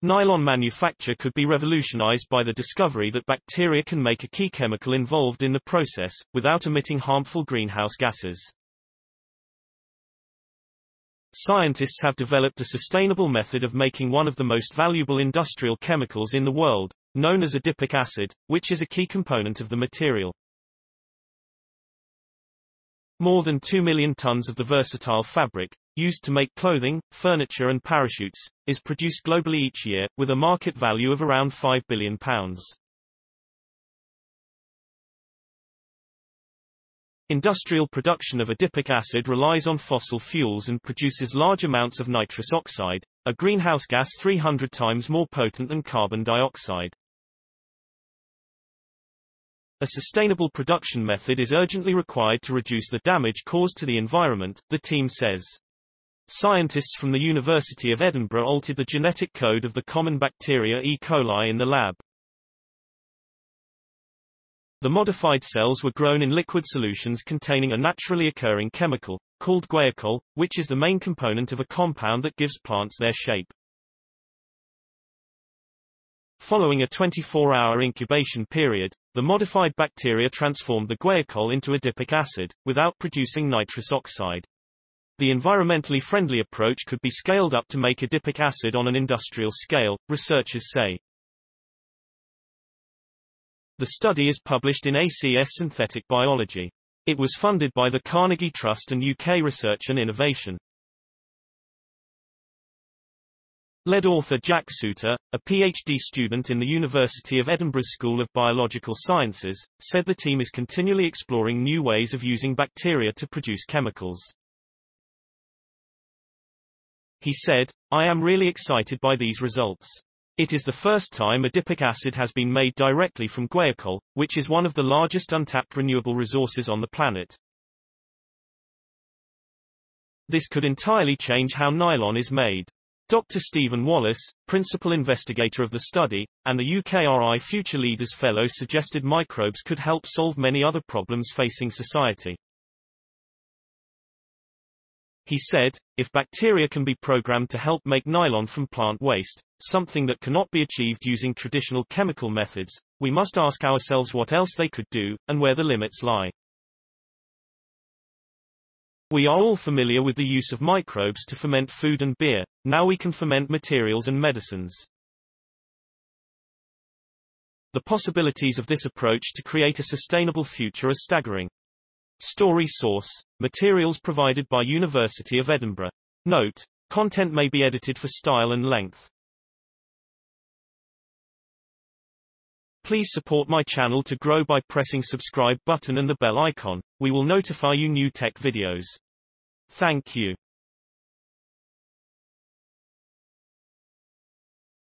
Nylon manufacture could be revolutionized by the discovery that bacteria can make a key chemical involved in the process, without emitting harmful greenhouse gases. Scientists have developed a sustainable method of making one of the most valuable industrial chemicals in the world, known as adipic acid, which is a key component of the material. More than 2 million tons of the versatile fabric, used to make clothing, furniture and parachutes, is produced globally each year, with a market value of around £5 billion. Industrial production of adipic acid relies on fossil fuels and produces large amounts of nitrous oxide, a greenhouse gas 300 times more potent than carbon dioxide. A sustainable production method is urgently required to reduce the damage caused to the environment, the team says. Scientists from the University of Edinburgh altered the genetic code of the common bacteria E. coli in the lab. The modified cells were grown in liquid solutions containing a naturally occurring chemical, called guaiacol, which is the main component of a compound that gives plants their shape. Following a 24-hour incubation period, the modified bacteria transformed the guaiacol into adipic acid, without producing nitrous oxide. The environmentally friendly approach could be scaled up to make adipic acid on an industrial scale, researchers say. The study is published in ACS Synthetic Biology. It was funded by the Carnegie Trust and UK Research and Innovation. Lead author Jack Suitor, a PhD student in the University of Edinburgh School of Biological Sciences, said the team is continually exploring new ways of using bacteria to produce chemicals. He said, "I am really excited by these results. It is the first time adipic acid has been made directly from guaiacol, which is one of the largest untapped renewable resources on the planet. This could entirely change how nylon is made." Dr. Stephen Wallace, principal investigator of the study, and the UKRI Future Leaders Fellow suggested microbes could help solve many other problems facing society. He said, "If bacteria can be programmed to help make nylon from plant waste, something that cannot be achieved using traditional chemical methods, we must ask ourselves what else they could do, and where the limits lie." We are all familiar with the use of microbes to ferment food and beer, now we can ferment materials and medicines. The possibilities of this approach to create a sustainable future are staggering. Story source: materials provided by University of Edinburgh. Note: content may be edited for style and length. Please support my channel to grow by pressing subscribe button and the bell icon. We will notify you new tech videos. Thank you.